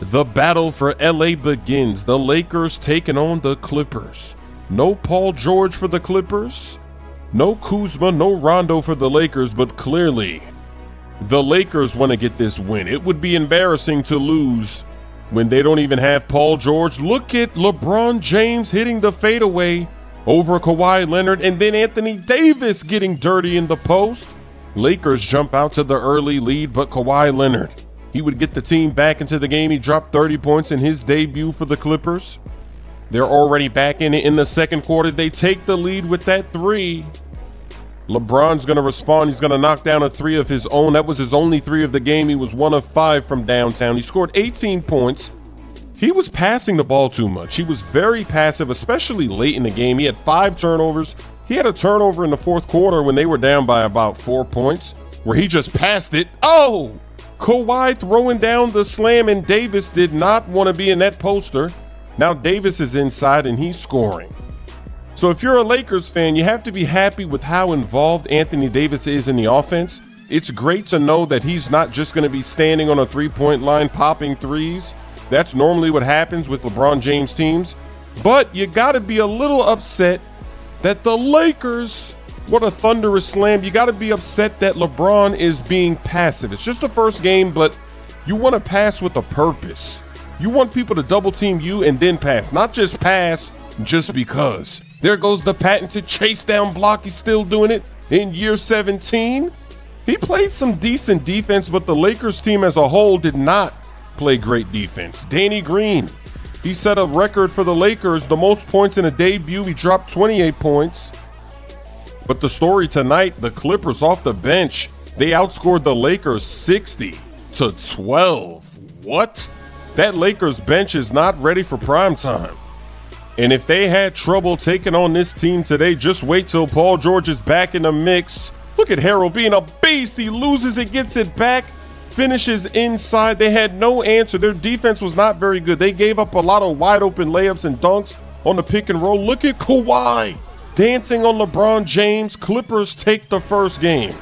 The battle for LA begins. The Lakers taking on the Clippers. No Paul George for the Clippers. No Kuzma, no Rondo for the Lakers, but clearly the Lakers want to get this win. It would be embarrassing to lose when they don't even have Paul George. Look at LeBron James hitting the fadeaway over Kawhi Leonard, and then Anthony Davis getting dirty in the post. Lakers jump out to the early lead, but Kawhi Leonard, he would get the team back into the game. He dropped 30 points in his debut for the Clippers. They're already back in it in the second quarter. They take the lead with that three. LeBron's going to respond. He's going to knock down a three of his own. That was his only three of the game. He was 1 of 5 from downtown. He scored 18 points. He was passing the ball too much. He was very passive, especially late in the game. He had 5 turnovers. He had a turnover in the fourth quarter when they were down by about 4 points, where he just passed it. Oh, Kawhi throwing down the slam, and Davis did not want to be in that poster. Now Davis is inside and he's scoring. So if you're a Lakers fan, you have to be happy with how involved Anthony Davis is in the offense. It's great to know that he's not just going to be standing on a three-point line popping threes. That's normally what happens with LeBron James teams. But you got to be a little upset that the Lakers, what a thunderous slam. You got to be upset that LeBron is being passive. It's just the first game, but you want to pass with a purpose. You want people to double team you and then pass, not just pass just because. There goes the patented chase down block. He's still doing it in year 17. He played some decent defense, but the Lakers team as a whole did not play great defense. Danny Green, he set a record for the Lakers, the most points in a debut. He dropped 28 points. But the story tonight, the Clippers off the bench, they outscored the Lakers 60-12. What? That Lakers bench is not ready for prime time. And if they had trouble taking on this team today, just wait till Paul George is back in the mix. Look at Harrell being a beast. He loses it, gets it back, finishes inside. They had no answer. Their defense was not very good. They gave up a lot of wide open layups and dunks on the pick and roll. Look at Kawhi dancing on LeBron James. Clippers take the first game.